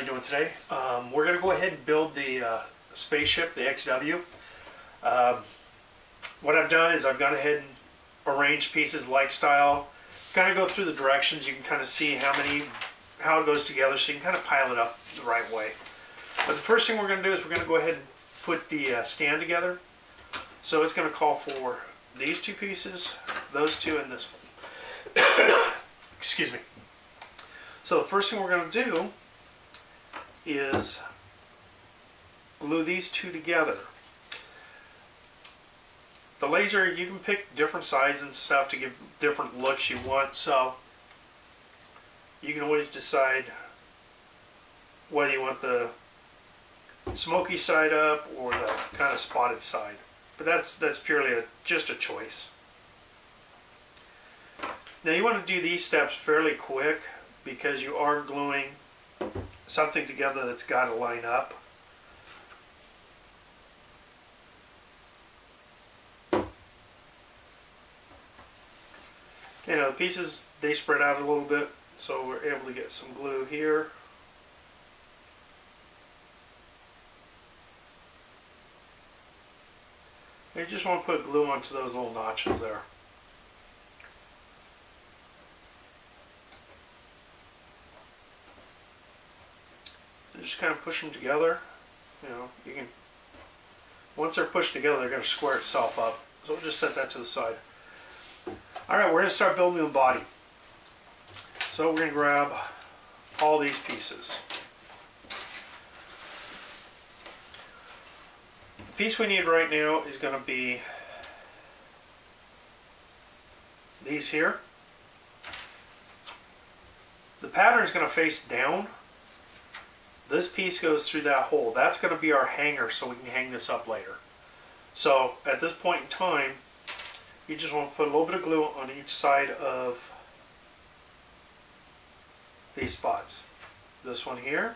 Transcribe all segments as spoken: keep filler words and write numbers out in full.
you doing today? Um, we're going to go ahead and build the uh, spaceship, the X W. Um, what I've done is I've gone ahead and arranged pieces like style. Kind of go through the directions. You can kind of see how many, how it goes together, so you can kind of pile it up the right way. But the first thing we're going to do is we're going to go ahead and put the uh, stand together. So it's going to call for these two pieces, those two, and this one. Excuse me. So the first thing we're going to do is glue these two together. The laser, you can pick different sizes and stuff to give different looks you want, so you can always decide whether you want the smoky side up or the kind of spotted side. But that's that's purely a, just a choice. Now you want to do these steps fairly quick because you are gluing something together that's got to line up. You know, the pieces, they spread out a little bit, so we're able to get some glue here. You just want to put glue onto those little notches there. Just kind of push them together. You know, you can, once they're pushed together, they're going to square itself up. So we'll just set that to the side. Alright, we're going to start building the body. So we're going to grab all these pieces. The piece we need right now is going to be these here. The pattern is going to face down. This piece goes through that hole. That's going to be our hanger, so we can hang this up later. So at this point in time, you just want to put a little bit of glue on each side of these spots. This one here,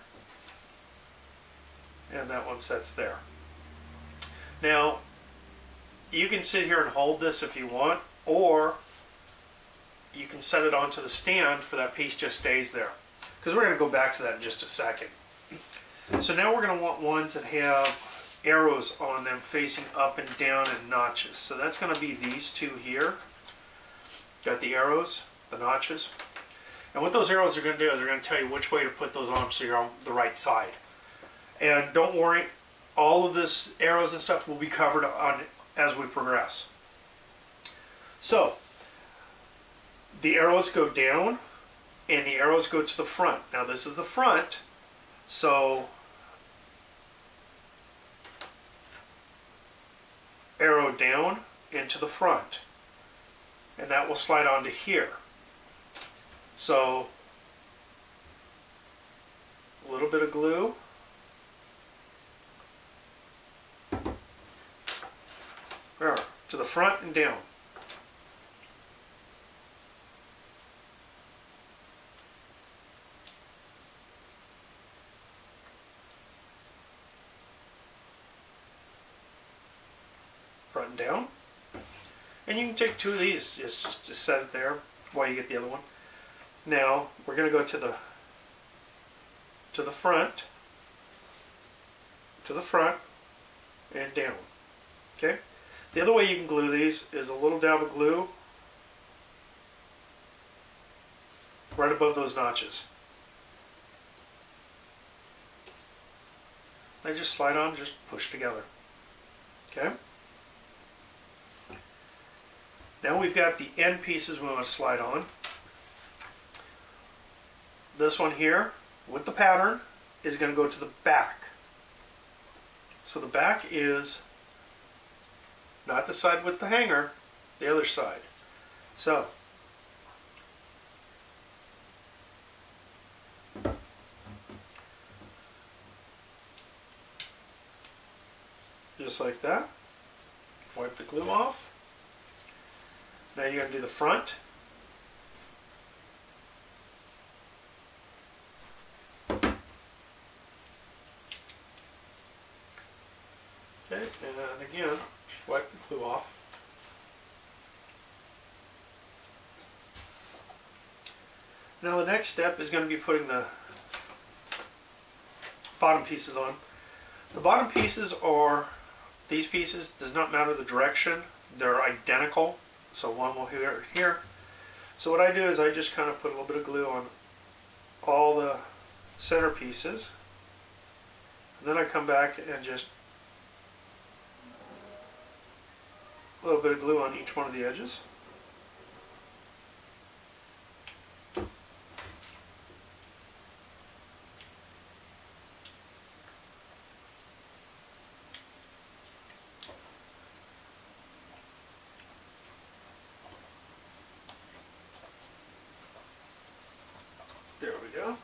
and that one sets there. Now, you can sit here and hold this if you want, or you can set it onto the stand for that piece just stays there. Because we're going to go back to that in just a second. So now we're going to want ones that have arrows on them facing up and down and notches. So that's going to be these two here. Got the arrows, the notches. And what those arrows are going to do is they're going to tell you which way to put those on so you're on the right side. And don't worry, all of this arrows and stuff will be covered on as we progress. So the arrows go down and the arrows go to the front. Now this is the front. So, arrow down into the front, and that will slide onto here. So, a little bit of glue, there, to the front and down. And down, and you can take two of these, just, just, just set it there while you get the other one. Now we're going to go to the to the front, to the front, and down. Okay. The other way you can glue these is a little dab of glue right above those notches. They just slide on, just push together. Okay. Now we've got the end pieces we want to slide on. This one here, with the pattern, is going to go to the back. So the back is not the side with the hanger, the other side. So, just like that, wipe the glue off. Now you're going to do the front. Okay, and again, wipe the glue off. Now the next step is going to be putting the bottom pieces on. The bottom pieces are these pieces. Does not matter the direction, they're identical, so one will here and here. So what I do is I just kind of put a little bit of glue on all the center pieces, and then I come back and just a little bit of glue on each one of the edges. There we go.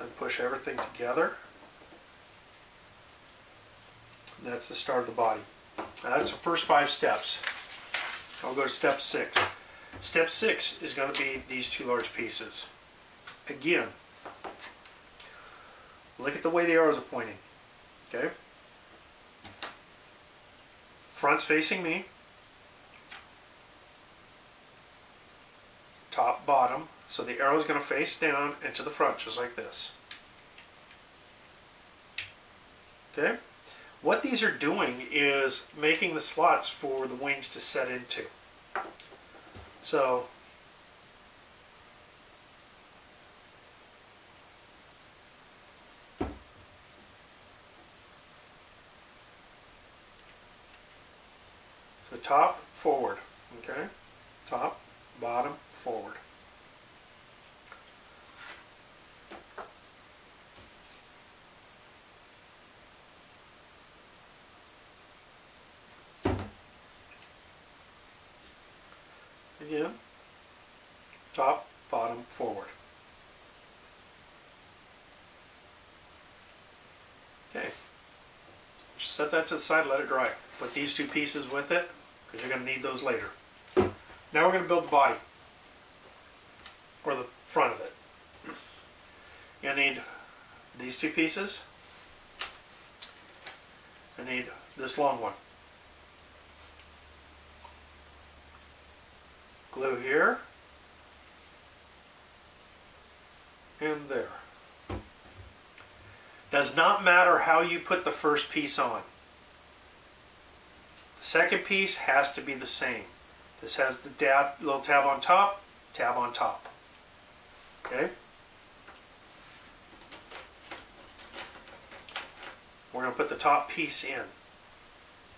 And push everything together. And that's the start of the body. Now that's the first five steps. I'll go to step six. Step six is going to be these two large pieces. Again, look at the way the arrows are pointing. Okay, front's facing me, top, bottom, so the arrow is going to face down and to the front, just like this. Okay, what these are doing is making the slots for the wings to set into. So top, forward, okay? Top, bottom, forward. Again, top, bottom, forward. Okay, just set that to the side, let it dry. Put these two pieces with it, because you're going to need those later. Now we're going to build the body, or the front of it. You're going to need these two pieces. I need this long one. Glue here, and there. Does not matter how you put the first piece on. Second piece has to be the same. This has the dab, little tab on top, tab on top. Okay? We're going to put the top piece in.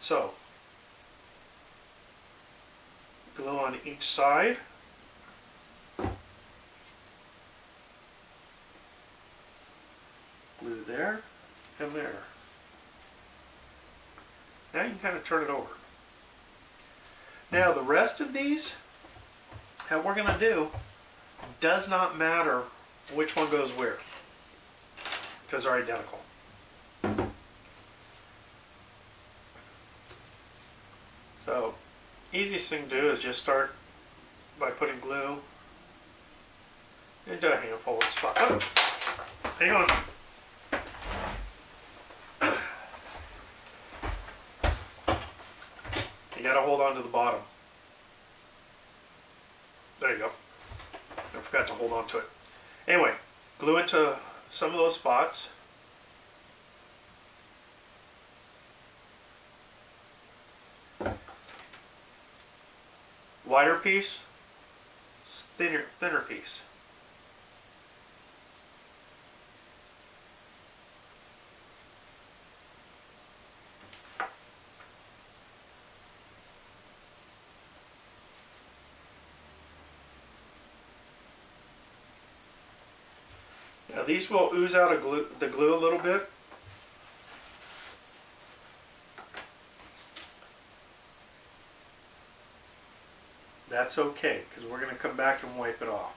So, glue on each side. Glue there and there. Now you can kind of turn it over. Now the rest of these, what we're going to do, does not matter which one goes where, because they're identical. So, easiest thing to do is just start by putting glue into a handful of spots. Oh, hang on. You gotta hold on to the bottom. There you go. I forgot to hold on to it. Anyway, glue into some of those spots. Wider piece, thinner, thinner piece. Now these will ooze out a glue, the glue a little bit. That's okay, because we're going to come back and wipe it off.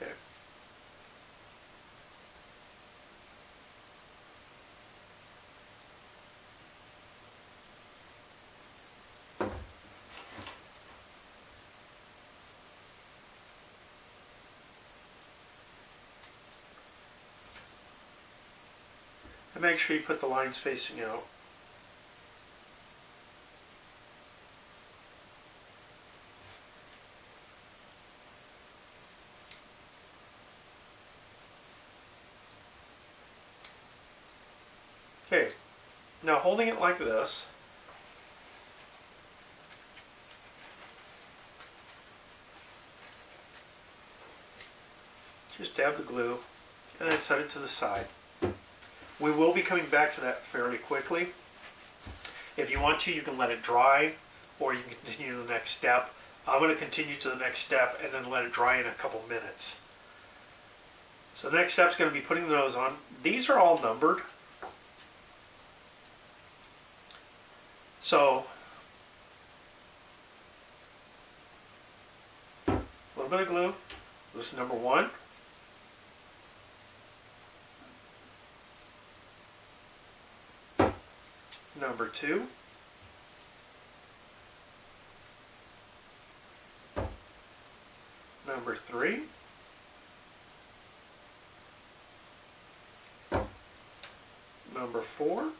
Okay. and make sure you put the lines facing out. Okay, now holding it like this, just dab the glue and then set it to the side. We will be coming back to that fairly quickly. If you want to, you can let it dry or you can continue to the next step. I'm going to continue to the next step and then let it dry in a couple minutes. So the next step is going to be putting those on. These are all numbered. So, a little bit of glue, this is number one. Number two. Number three. Number four.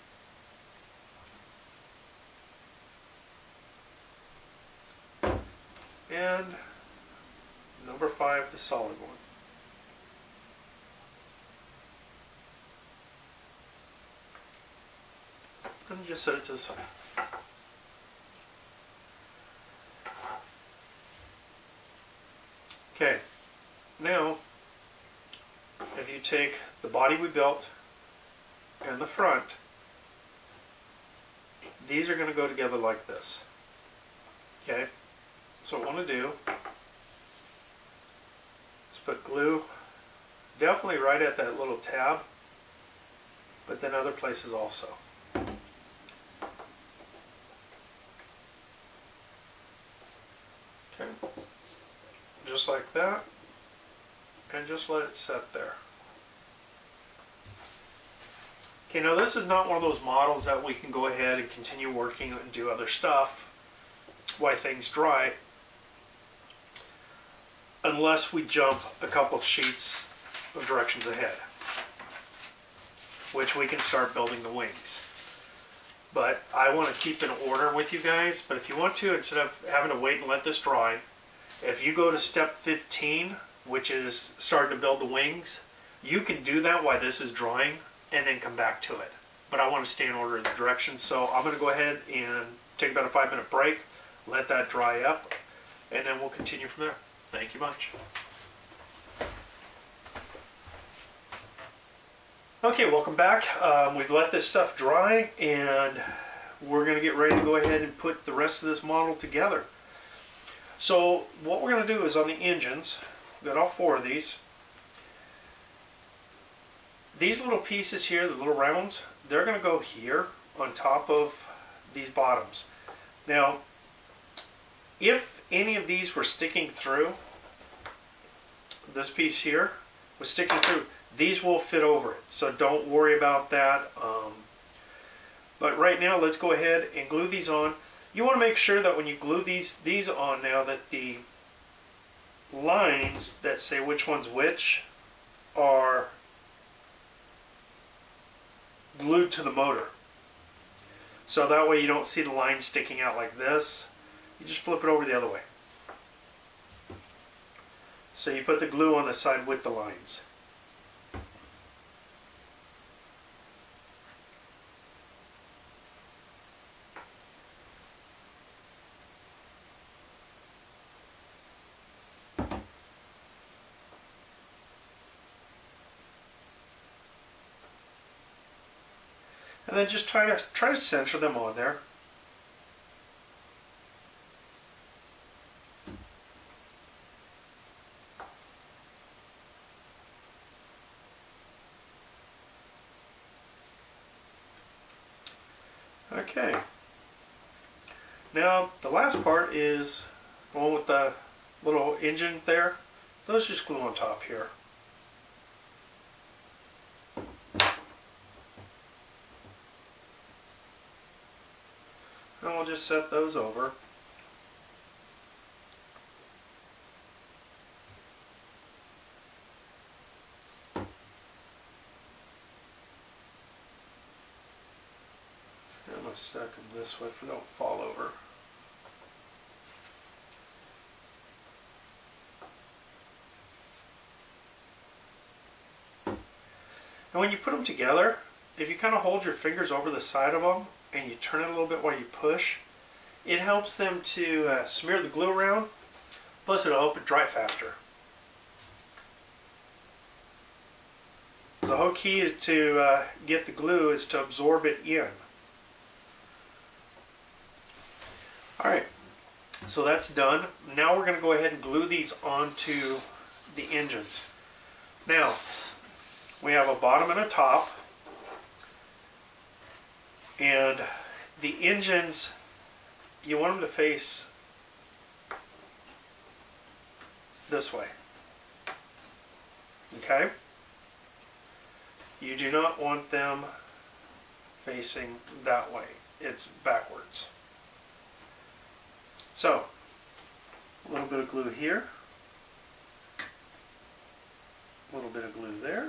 And number five, the solid one. And just set it to the side. Okay, now if you take the body we built and the front, these are going to go together like this. Okay. So what I want to do is put glue definitely right at that little tab, but then other places also. Okay, just like that, and just let it set there. Okay, now this is not one of those models that we can go ahead and continue working and do other stuff while things dry, unless we jump a couple of sheets of directions ahead, which we can start building the wings. But I want to keep an order with you guys, but if you want to, instead of having to wait and let this dry, if you go to step fifteen, which is starting to build the wings, you can do that while this is drying and then come back to it. But I want to stay in order in the directions, so I'm going to go ahead and take about a five minute break, let that dry up, and then we'll continue from there. Thank you much. Okay, welcome back. Um, we've let this stuff dry and we're going to get ready to go ahead and put the rest of this model together. So what we're going to do is on the engines, we've got all four of these. These little pieces here, the little rounds, they're going to go here on top of these bottoms. Now, if any of these were sticking through, this piece here was sticking through, these will fit over it, so don't worry about that. Um, but right now, let's go ahead and glue these on. You want to make sure that when you glue these, these on now, that the lines that say which one's which are glued to the motor. So that way you don't see the line sticking out like this. You just flip it over the other way. So you put the glue on the side with the lines. And then just try to try to center them on there. Okay. Now the last part is the one with the little engine there. Those just glue on top here. And we'll just set those over. stack them this way if we don't fall over. And when you put them together, if you kind of hold your fingers over the side of them and you turn it a little bit while you push, it helps them to uh, smear the glue around, plus it'll help it dry faster. The whole key is to uh, get the glue is to absorb it in. Alright, so that's done. Now we're going to go ahead and glue these onto the engines. Now, we have a bottom and a top, and the engines, you want them to face this way, okay? You do not want them facing that way, it's backwards. So, a little bit of glue here, a little bit of glue there.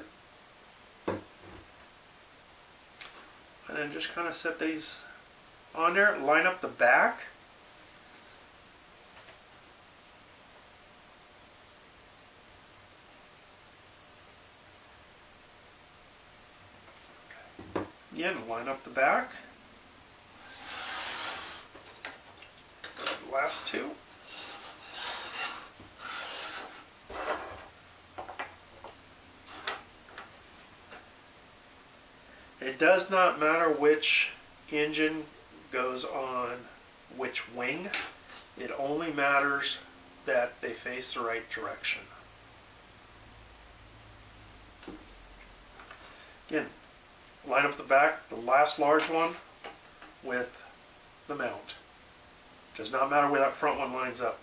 And then just kind of set these on there, line up the back. Again, line up the back. Last two. It does not matter which engine goes on which wing. It only matters that they face the right direction. Again, line up the back, the last large one, with the mount. Does not matter where that front one lines up,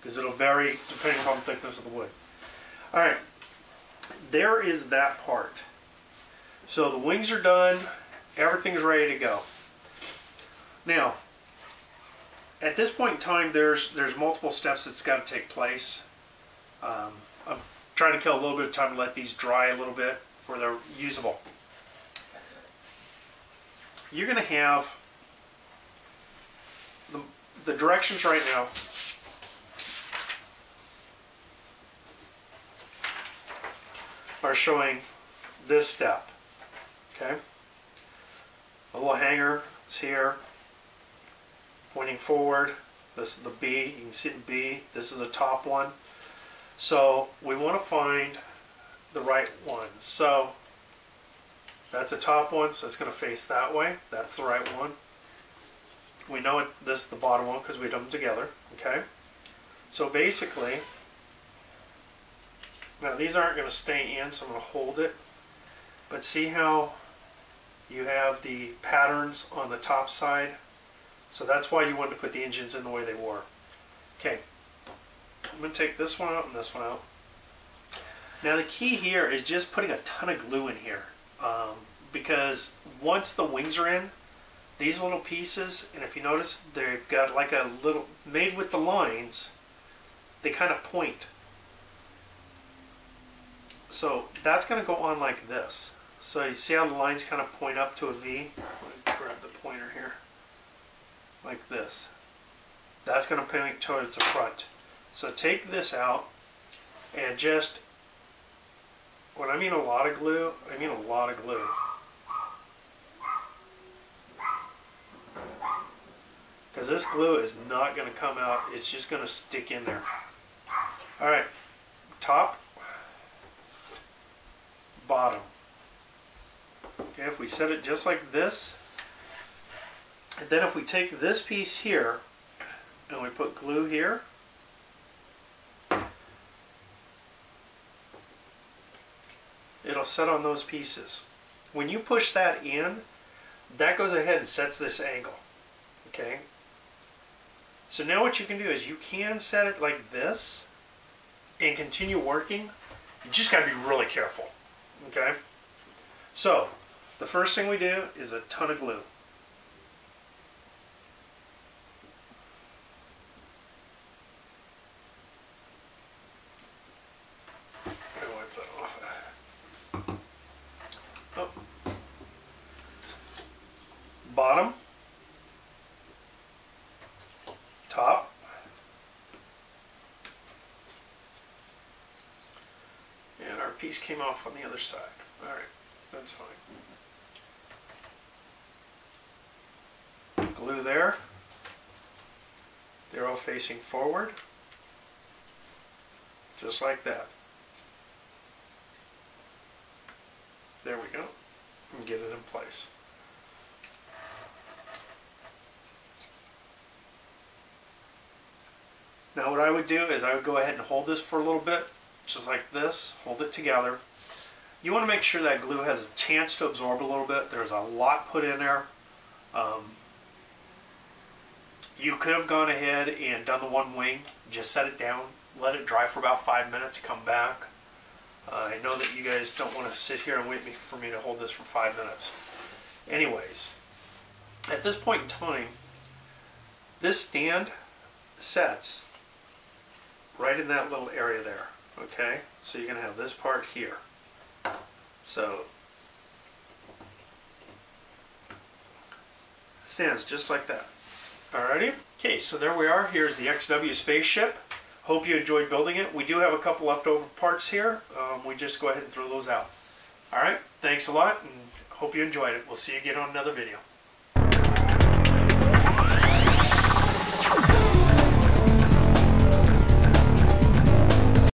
because it'll vary depending upon the thickness of the wood. Alright, there is that part. So the wings are done, everything's ready to go. Now, at this point in time, there's there's multiple steps that's got to take place. Um, I'm trying to kill a little bit of time to let these dry a little bit before they're usable. You're going to have the, the directions right now. Are showing this step. Okay, a little hanger is here, pointing forward. This is the B, you can see the B, this is the top one. So we want to find the right one. So that's a top one, so it's going to face that way. That's the right one. We know it, this is the bottom one because we did them together. Okay, so basically, now these aren't going to stay in, so I'm going to hold it, but see how you have the patterns on the top side? So that's why you wanted to put the engines in the way they were. Okay, I'm going to take this one out and this one out. Now the key here is just putting a ton of glue in here, um, because once the wings are in, these little pieces, and if you notice, they've got like a little, made with the lines, they kind of point. So that's going to go on like this. So you see how the lines kind of point up to a V? Let me grab the pointer here. Like this. That's going to point towards the front. So take this out and just, when I mean a lot of glue, I mean a lot of glue. Because this glue is not going to come out. It's just going to stick in there. Alright, top, bottom. Okay, if we set it just like this, and then if we take this piece here and we put glue here, it'll set on those pieces. When you push that in, that goes ahead and sets this angle. Okay, so now what you can do is you can set it like this and continue working. You just got to be really careful. Okay, so the first thing we do is a ton of glue. I'm gonna wipe that off. Oh. piece came off on the other side. All right, that's fine. Glue there. They're all facing forward, just like that. There we go, and get it in place. Now what I would do is I would go ahead and hold this for a little bit, just like this, hold it together. You want to make sure that glue has a chance to absorb a little bit. There's a lot put in there. Um, you could have gone ahead and done the one wing, just set it down, let it dry for about five minutes, come back. Uh, I know that you guys don't want to sit here and wait for me to hold this for five minutes. Anyways, at this point in time, this stand sets right in that little area there, okay? So you're going to have this part here. So, stands just like that. Alrighty? Okay, so there we are. Here's the X W spaceship. Hope you enjoyed building it. We do have a couple leftover parts here. Um, we just go ahead and throw those out. Alright, thanks a lot, and hope you enjoyed it. We'll see you again on another video.